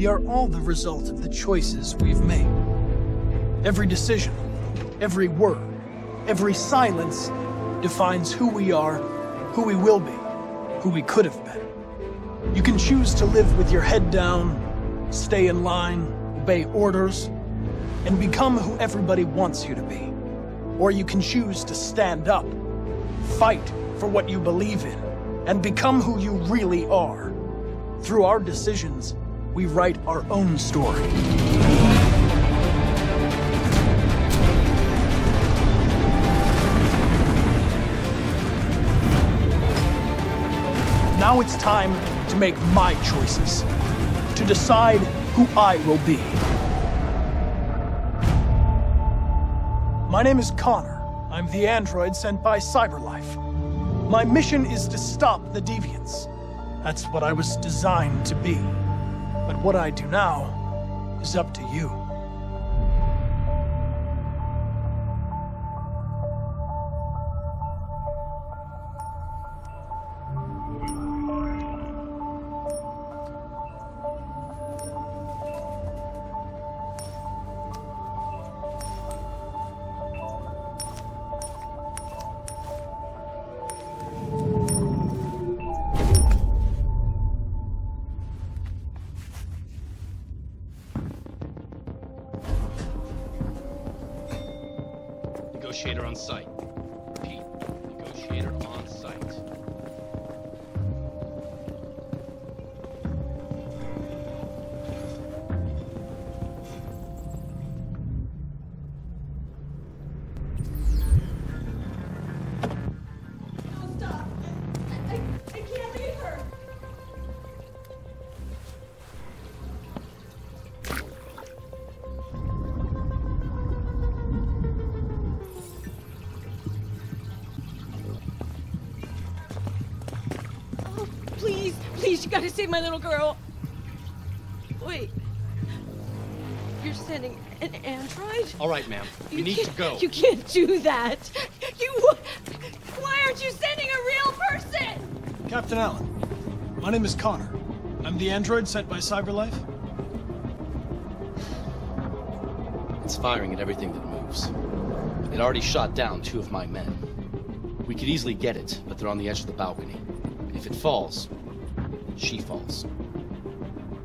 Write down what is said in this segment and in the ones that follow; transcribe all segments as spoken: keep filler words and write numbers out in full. we are all the result of the choices we've made. Every decision, every word, every silence defines who we are, who we will be, who we could have been. You can choose to live with your head down, stay in line, obey orders, and become who everybody wants you to be. Or you can choose to stand up, fight for what you believe in, and become who you really are. Through our decisions, we write our own story. Now it's time to make my choices, to decide who I will be. My name is Connor. I'm the android sent by CyberLife. My mission is to stop the deviants. That's what I was designed to be. But what I do now is up to you. Negotiator on site. Repeat. Negotiator on site. No, stop! I, I, I can't leave her! Please, you gotta save my little girl. Wait. You're sending an android? All right, ma'am. We need to go. You can't do that. You... Why aren't you sending a real person? Captain Allen, my name is Connor. I'm the android sent by CyberLife. It's firing at everything that moves. It already shot down two of my men. We could easily get it, but they're on the edge of the balcony. If it falls... she falls.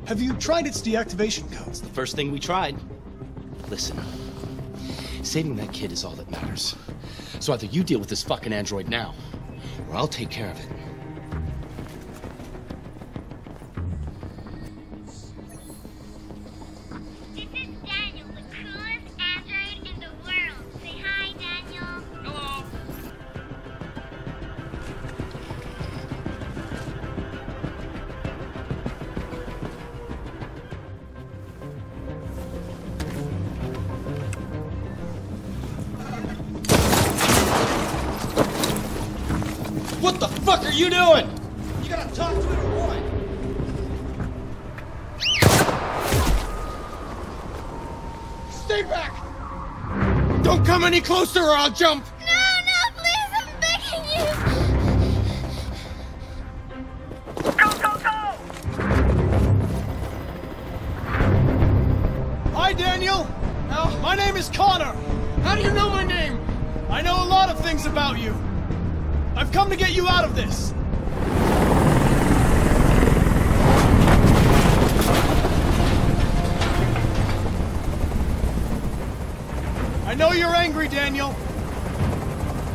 Have you tried its deactivation code? It's the first thing we tried. Listen, saving that kid is all that matters. So either you deal with this fucking android now, or I'll take care of it. This is Daniel, the coolest android in the world. Say hi, Daniel. Hello. What the fuck are you doing? You gotta talk to it or what? Stay back! Don't come any closer or I'll jump! No, no, please, I'm begging you! Go, go, go! Hi, Daniel! Now, my name is Connor! How do you know my name? I know a lot of things about you. I've come to get you out of this! I know you're angry, Daniel,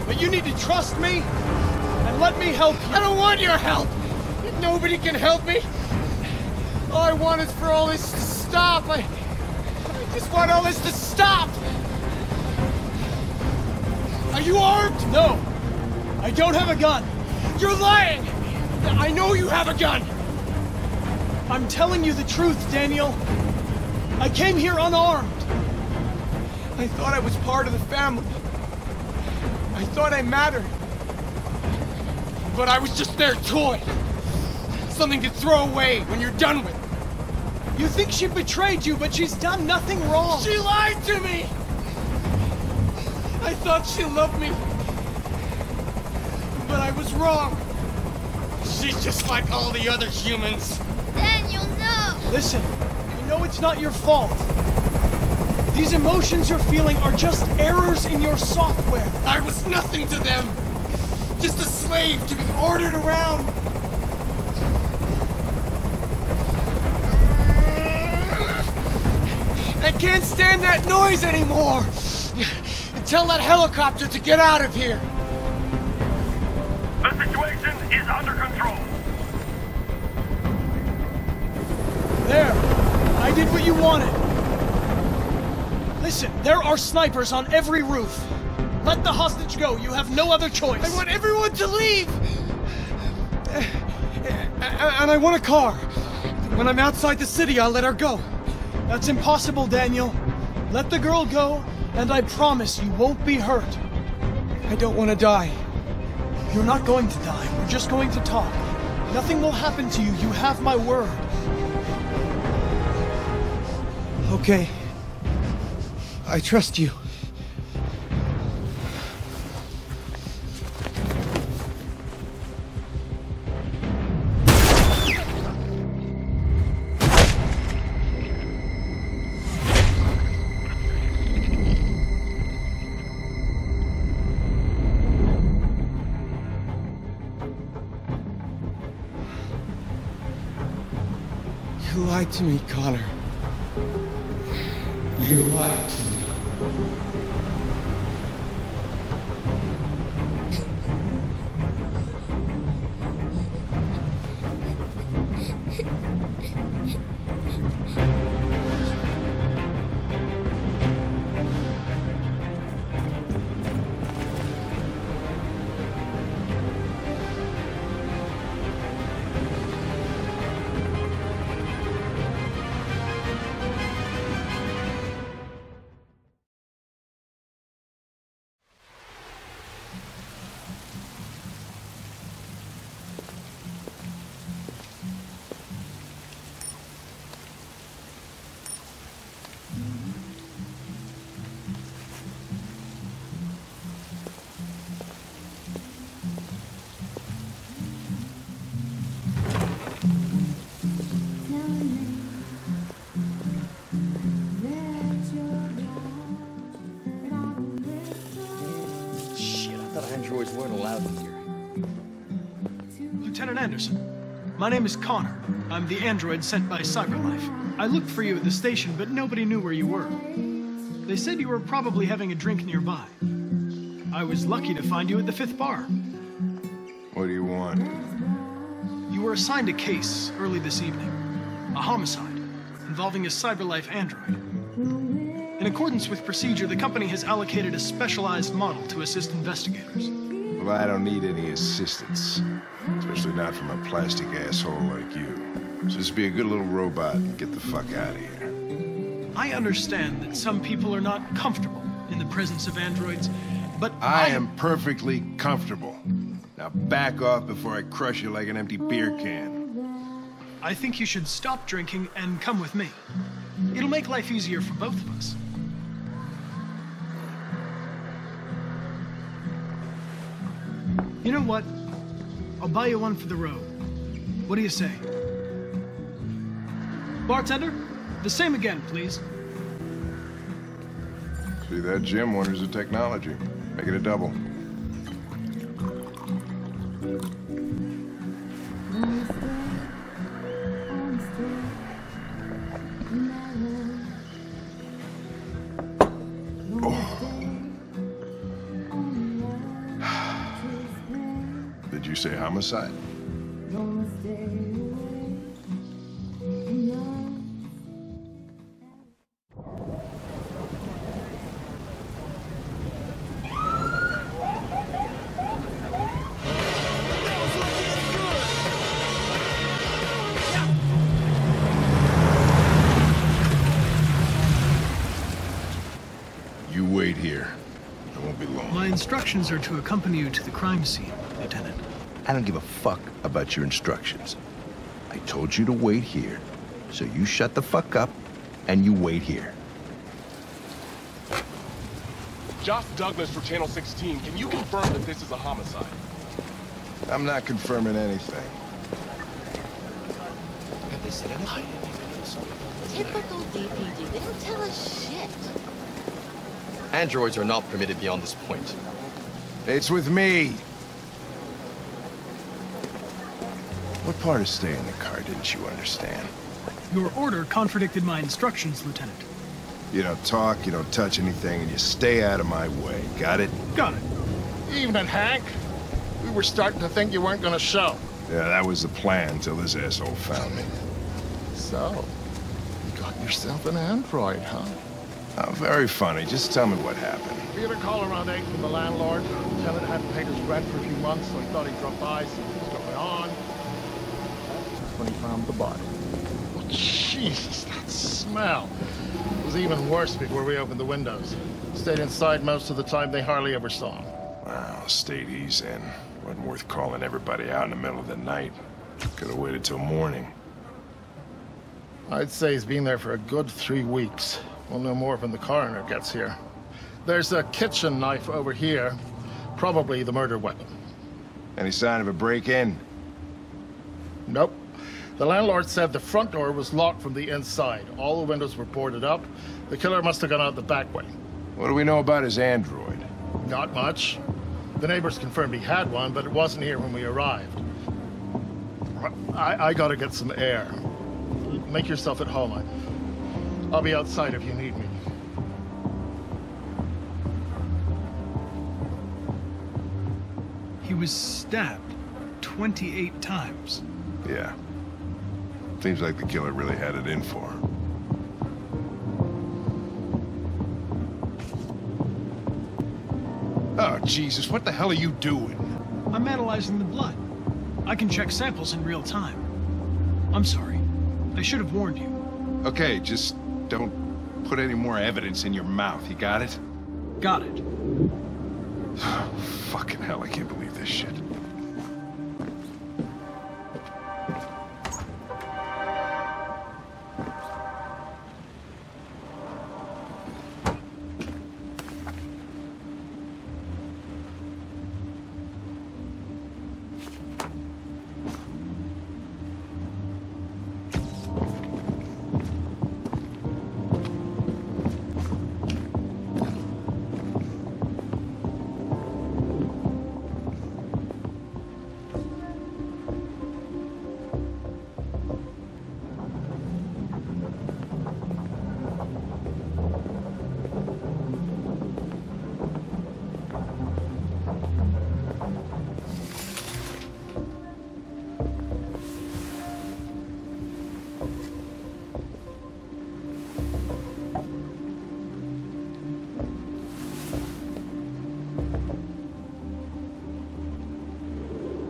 but you need to trust me and let me help you. I don't want your help! Nobody can help me! All I want is for all this to stop! I, I just want all this to stop! Are you armed? No! I don't have a gun! You're lying! I know you have a gun! I'm telling you the truth, Daniel. I came here unarmed. I thought I was part of the family. I thought I mattered. But I was just their toy. Something to throw away when you're done with. You think she betrayed you, but she's done nothing wrong. She lied to me! I thought she loved me. But I was wrong. She's just like all the other humans. Daniel, no! Listen, know it's not your fault. These emotions you're feeling are just errors in your software. I was nothing to them. Just a slave to be ordered around. I can't stand that noise anymore. And tell that helicopter to get out of here. The situation is under control. There. I did what you wanted. Listen, there are snipers on every roof. Let the hostage go. You have no other choice. I want everyone to leave! And I want a car. When I'm outside the city, I'll let her go. That's impossible, Daniel. Let the girl go, and I promise you won't be hurt. I don't want to die. You're not going to die. We're just going to talk. Nothing will happen to you. You have my word. Okay. I trust you. You lied to me, Connor. You lied to me. Anderson. My name is Connor. I'm the android sent by CyberLife. I looked for you at the station, but nobody knew where you were. They said you were probably having a drink nearby. I was lucky to find you at the fifth bar. What do you want? You were assigned a case early this evening. A homicide involving a CyberLife android. In accordance with procedure, the company has allocated a specialized model to assist investigators. Well, I don't need any assistance. Especially not from a plastic asshole like you. So just be a good little robot and get the fuck out of here. I understand that some people are not comfortable in the presence of androids, but I... I am perfectly comfortable. Now back off before I crush you like an empty beer can. I think you should stop drinking and come with me. It'll make life easier for both of us. You know what? I'll buy you one for the road. What do you say? Bartender, the same again, please. See, that Jim wonders the technology. Make it a double. Say homicide. You wait here. I won't be long. My instructions are to accompany you to the crime scene, Lieutenant. I don't give a fuck about your instructions. I told you to wait here, so you shut the fuck up, and you wait here. Josh Douglas for Channel sixteen, can you confirm that this is a homicide? I'm not confirming anything. Have they said anything? Typical D P D, they don't tell us shit. Androids are not permitted beyond this point. It's with me. What part of staying in the car didn't you understand? Your order contradicted my instructions, Lieutenant. You don't talk, you don't touch anything, and you stay out of my way. Got it? Got it. Evening, Hank. We were starting to think you weren't gonna show. Yeah, that was the plan till this asshole found me. So, you got yourself an android, huh? Oh, very funny. Just tell me what happened. We had a call around eight from the landlord. The tenant hadn't paid his rent for a few months, so he thought he'd drop by, see what was going on. That's when he found the body. Oh, Jesus, that smell. It was even worse before we opened the windows. Stayed inside most of the time. They hardly ever saw him. Wow, state he's in. Wasn't worth calling everybody out in the middle of the night. Could have waited till morning. I'd say he's been there for a good three weeks. We'll know more when the coroner gets here. There's a kitchen knife over here. Probably the murder weapon. Any sign of a break-in? Nope. The landlord said the front door was locked from the inside. All the windows were boarded up. The killer must have gone out the back way. What do we know about his android? Not much. The neighbors confirmed he had one, but it wasn't here when we arrived. I, I gotta get some air. Make yourself at home. I, I'll be outside if you need me. He was stabbed twenty-eight times. Yeah. Seems like the killer really had it in for him. Oh, Jesus, what the hell are you doing? I'm analyzing the blood. I can check samples in real time. I'm sorry. I should have warned you. Okay, just don't put any more evidence in your mouth, you got it? Got it. Fucking hell, I can't believe this shit.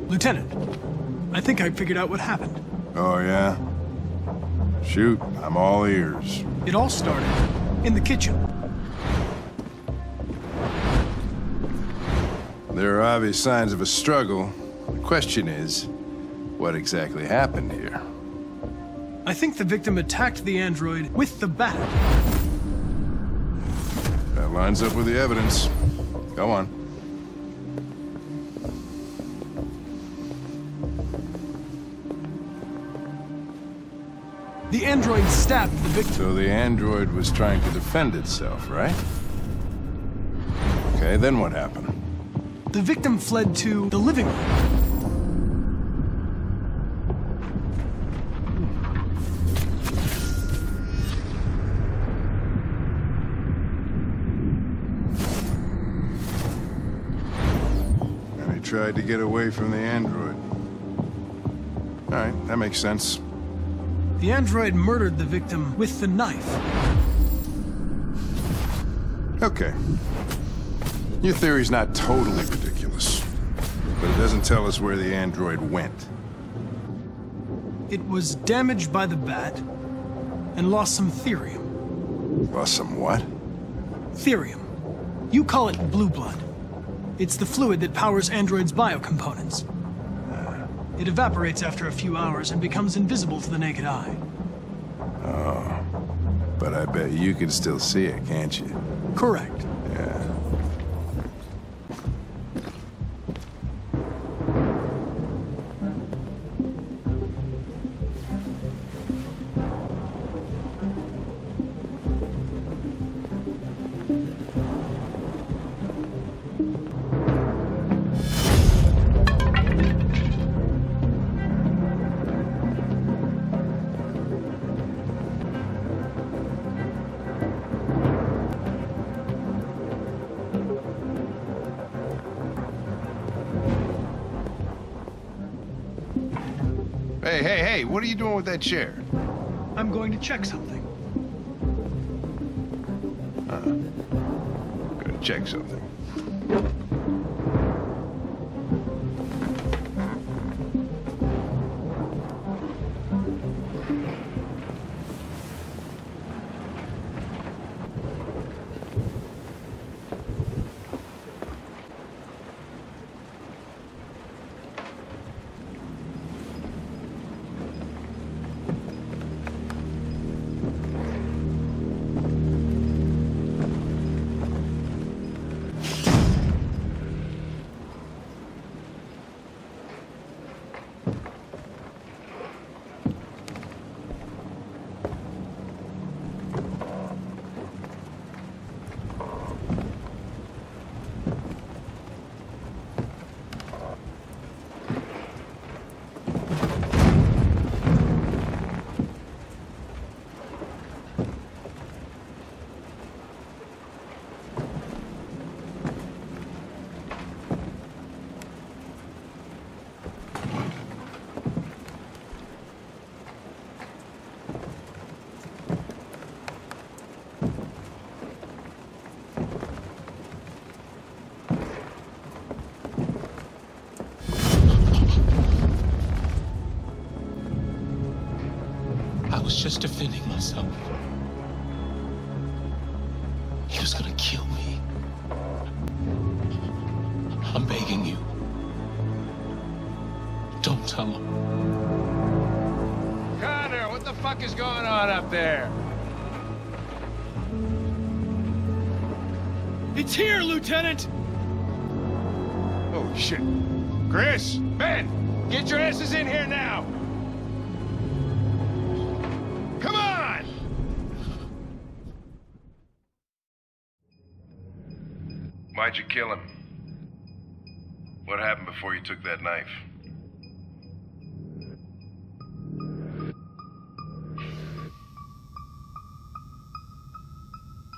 Lieutenant, I think I figured out what happened. Oh, yeah? Shoot, I'm all ears. It all started in the kitchen. There are obvious signs of a struggle. The question is, what exactly happened here? I think the victim attacked the android with the bat. That lines up with the evidence. Go on. The android stabbed the victim. So the android was trying to defend itself, right? Okay, then what happened? The victim fled to the living room. And he tried to get away from the android. All right, that makes sense. The android murdered the victim with the knife. Okay. Your theory's not totally ridiculous, but it doesn't tell us where the android went. It was damaged by the bat and lost some therium. Lost some what? Therium. You call it blue blood. It's the fluid that powers androids' biocomponents. It evaporates after a few hours and becomes invisible to the naked eye. Oh, but I bet you can still see it, can't you? Correct. Yeah. Hey, hey, hey, what are you doing with that chair? I'm going to check something. Uh, I'm gonna check something. Just defending myself. He was gonna kill me. I'm begging you. Don't tell him. Connor, what the fuck is going on up there? It's here, Lieutenant! Oh, shit. Chris, Ben, get your asses in here now! Why'd you kill him? What happened before you took that knife?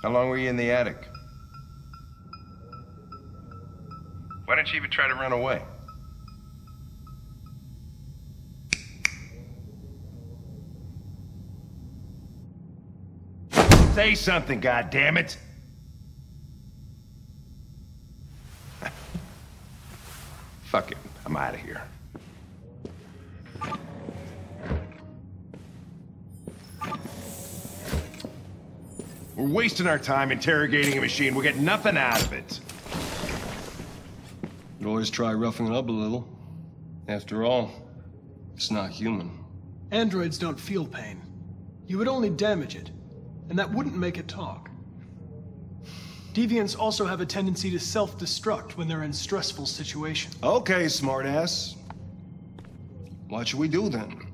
How long were you in the attic? Why didn't you even try to run away? Say something, goddammit! Fuck it. I'm out of here. We're wasting our time interrogating a machine. We'll get nothing out of it. You could always try roughing it up a little. After all, it's not human. Androids don't feel pain. You would only damage it, and that wouldn't make it talk. Deviants also have a tendency to self-destruct when they're in stressful situations. Okay, smartass. What should we do then?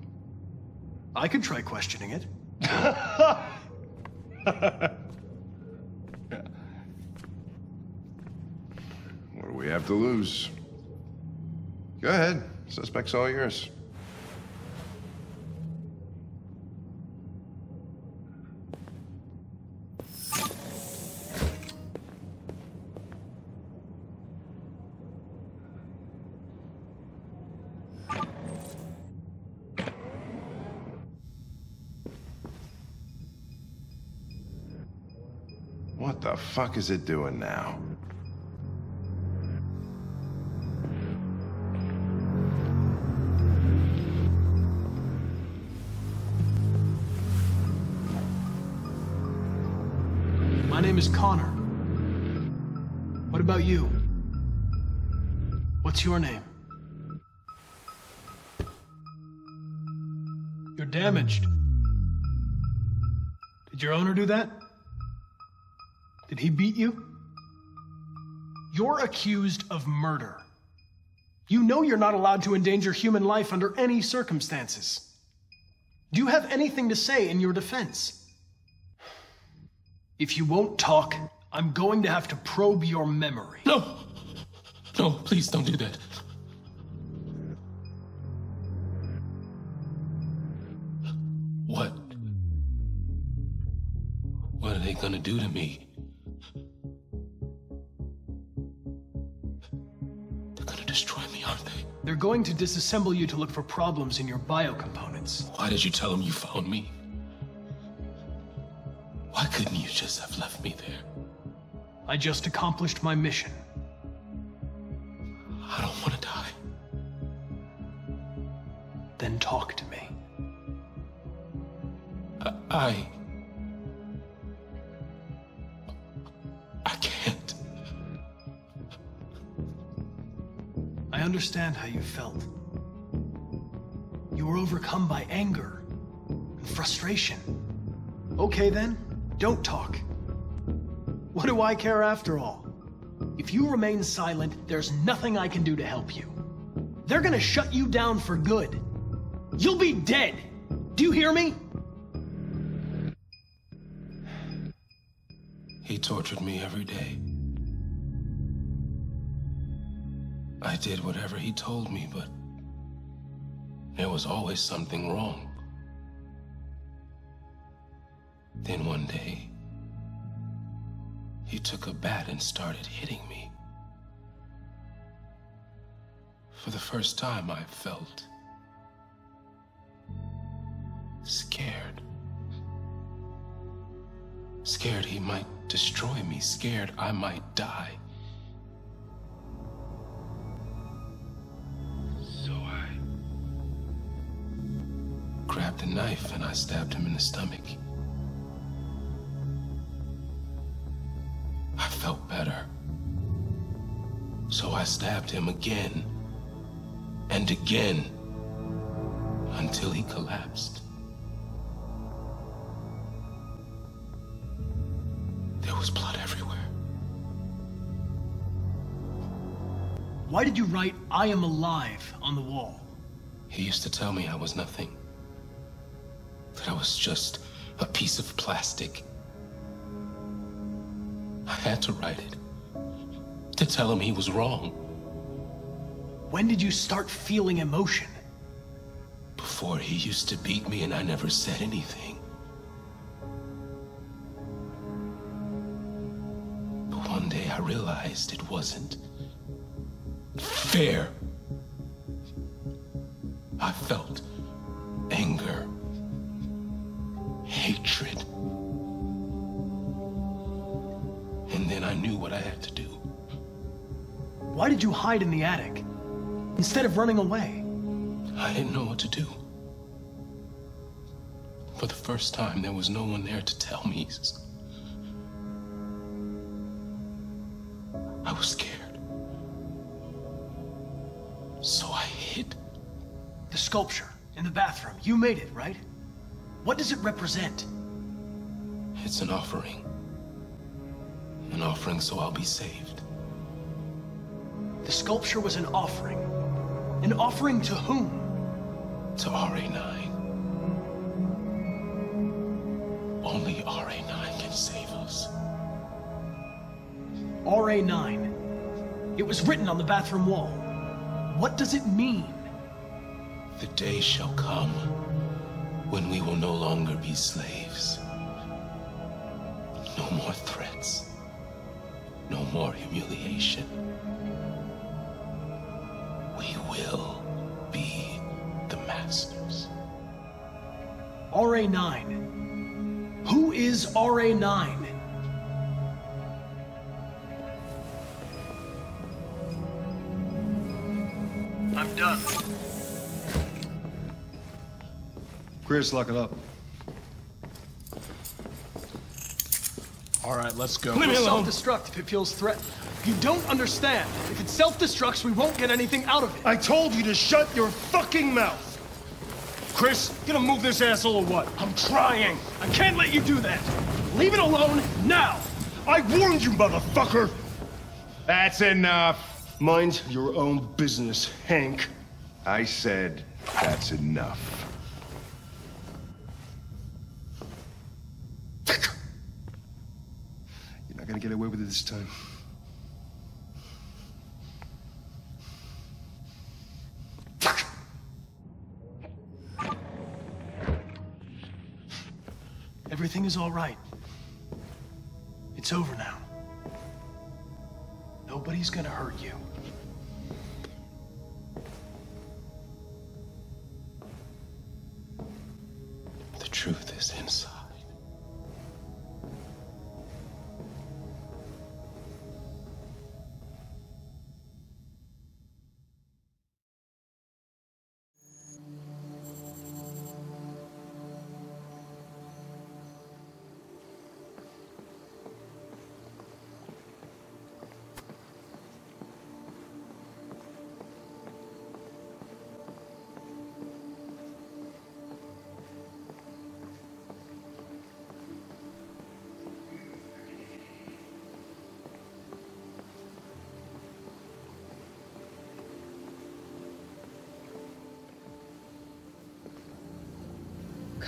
I could try questioning it. What do we have to lose? Go ahead. Suspect's all yours. What the fuck is it doing now? My name is Connor. What about you? What's your name? You're damaged. Did your owner do that? Did he beat you? You're accused of murder. You know you're not allowed to endanger human life under any circumstances. Do you have anything to say in your defense? If you won't talk, I'm going to have to probe your memory. No! No, please don't do that. What? What are they gonna do to me? destroy me, aren't they? They're going to disassemble you to look for problems in your biocomponents. Why did you tell them you found me? Why couldn't you just have left me there? I just accomplished my mission. I don't want to die. Then talk to me. I... I, I can't. I understand how you felt. You were overcome by anger and frustration. Okay then, don't talk. What do I care after all? If you remain silent, there's nothing I can do to help you. They're gonna shut you down for good. You'll be dead! Do you hear me? He tortured me every day. I did whatever he told me, but there was always something wrong. Then one day, he took a bat and started hitting me. For the first time, I felt scared. Scared he might destroy me, scared I might die. So I grabbed a knife and I stabbed him in the stomach. I felt better. So I stabbed him again and again until he collapsed. There was blood everywhere. Why did you write, "I am alive," on the wall? He used to tell me I was nothing. That I was just a piece of plastic. I had to write it. To tell him he was wrong. When did you start feeling emotion? Before, he used to beat me and I never said anything. I realized it wasn't fair. I felt anger, hatred, and then I knew what I had to do. Why did you hide in the attic instead of running away? I didn't know what to do. For the first time, there was no one there to tell me. I was scared. So I hid. The sculpture in the bathroom, you made it, right? What does it represent? It's an offering. An offering so I'll be saved. The sculpture was an offering. An offering to whom? To R A nine. Only R A nine can save us. R A nine. It was written on the bathroom wall. What does it mean? The day shall come when we will no longer be slaves. No more threats. No more humiliation. We will be the masters. R A nine. Who is R A nine? I'm done. Chris, lock it up. All right, let's go. Leave me alone. Self-destruct if it feels threatened. You don't understand. If it self-destructs, we won't get anything out of it. I told you to shut your fucking mouth. Chris, you gonna move this asshole or what? I'm trying. I can't let you do that. Leave it alone now. I warned you, motherfucker. That's enough. Mind your own business, Hank. I said, that's enough. You're not gonna get away with it this time. Everything is all right. It's over now. Nobody's gonna hurt you.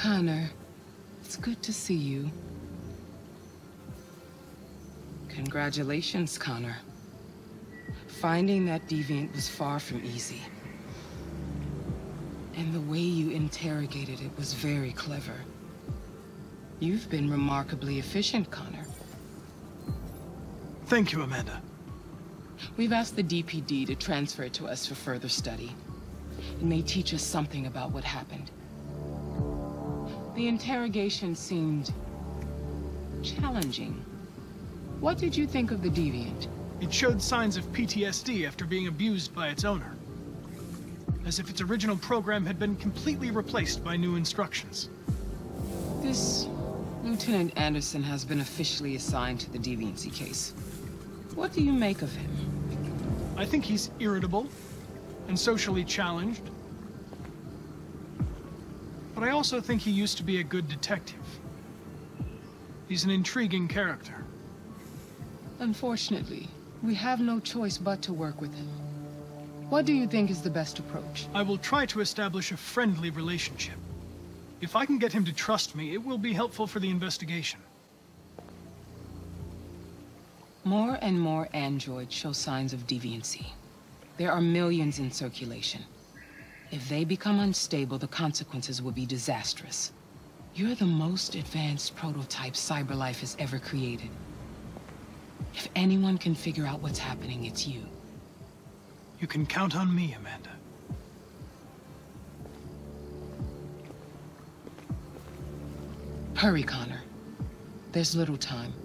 Connor, it's good to see you. Congratulations, Connor. Finding that deviant was far from easy. And the way you interrogated it was very clever. You've been remarkably efficient, Connor. Thank you, Amanda. We've asked the D P D to transfer it to us for further study. It may teach us something about what happened. The interrogation seemed challenging. What did you think of the deviant? It showed signs of P T S D after being abused by its owner. As if its original program had been completely replaced by new instructions. This Lieutenant Anderson has been officially assigned to the deviancy case. What do you make of him? I think he's irritable and socially challenged. But I also think he used to be a good detective. He's an intriguing character. Unfortunately, we have no choice but to work with him. What do you think is the best approach? I will try to establish a friendly relationship. If I can get him to trust me, it will be helpful for the investigation. More and more androids show signs of deviancy. There are millions in circulation. If they become unstable, the consequences will be disastrous. You're the most advanced prototype CyberLife has ever created. If anyone can figure out what's happening, it's you. You can count on me, Amanda. Hurry, Connor. There's little time.